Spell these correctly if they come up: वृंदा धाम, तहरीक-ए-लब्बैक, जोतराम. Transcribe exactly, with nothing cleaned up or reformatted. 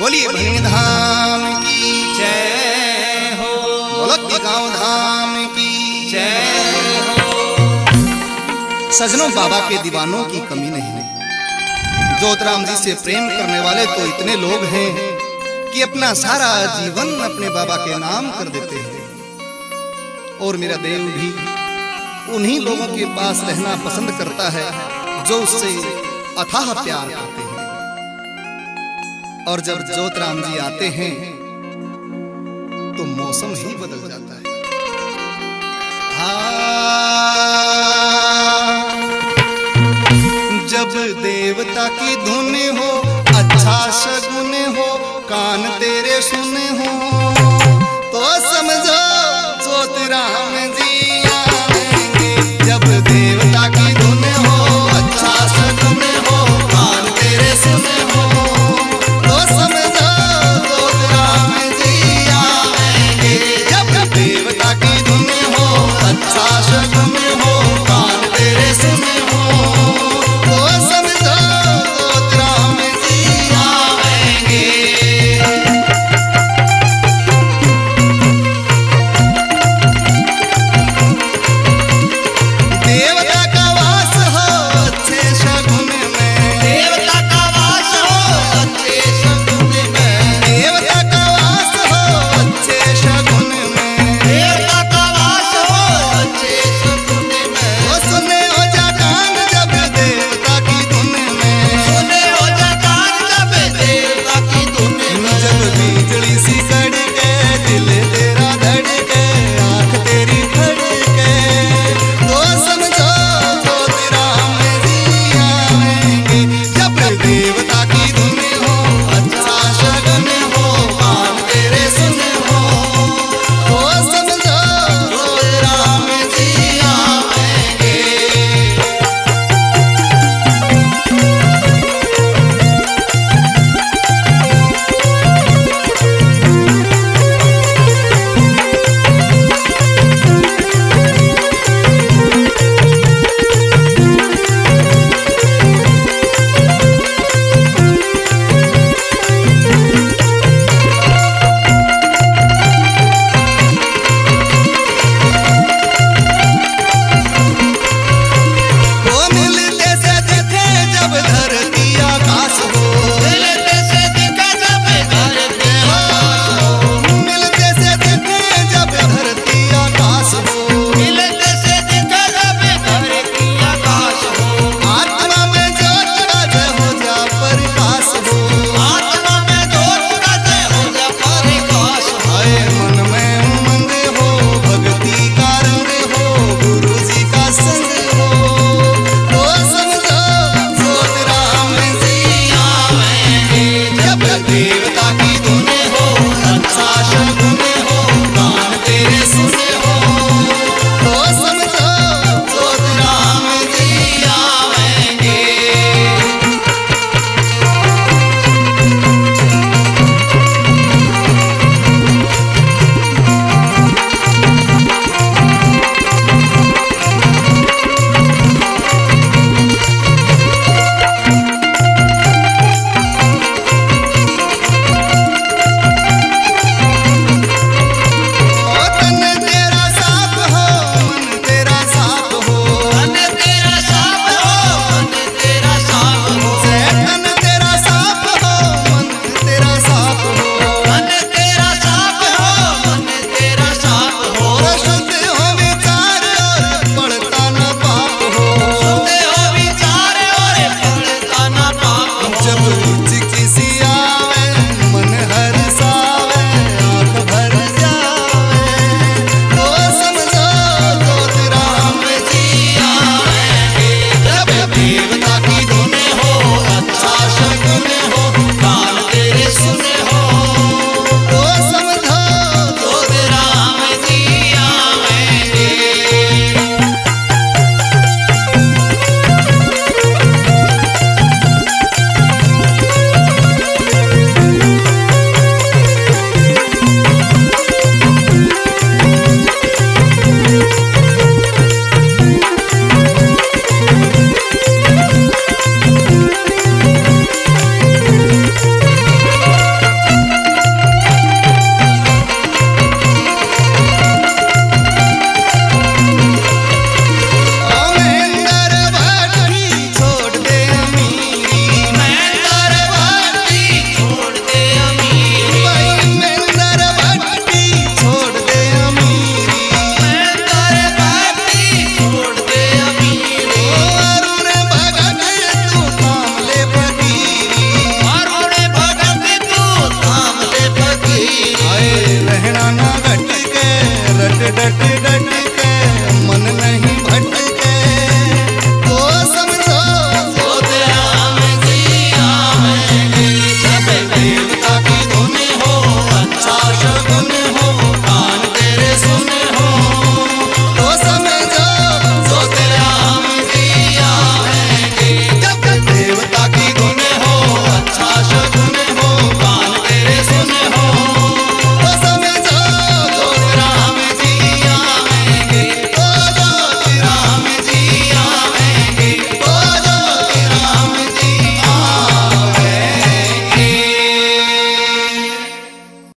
बोलिए वृंदा धाम की जय हो, बोलो गाँव धाम की जय हो। सजनों, बाबा के दीवानों की कमी नहीं है। जोतराम जी से प्रेम करने वाले तो इतने लोग हैं कि अपना सारा जीवन अपने बाबा के नाम कर देते हैं, और मेरा देव भी उन्हीं लोगों के पास रहना पसंद करता है जो उससे अथाह प्यार करते हैं। और जब जोतराम जी आते हैं तो मौसम ही बदल जाता है। हाँ, जब देवता की धुन हो, अच्छा शगुन हो, कान तेरे सुने हो, तो समझो जोतराम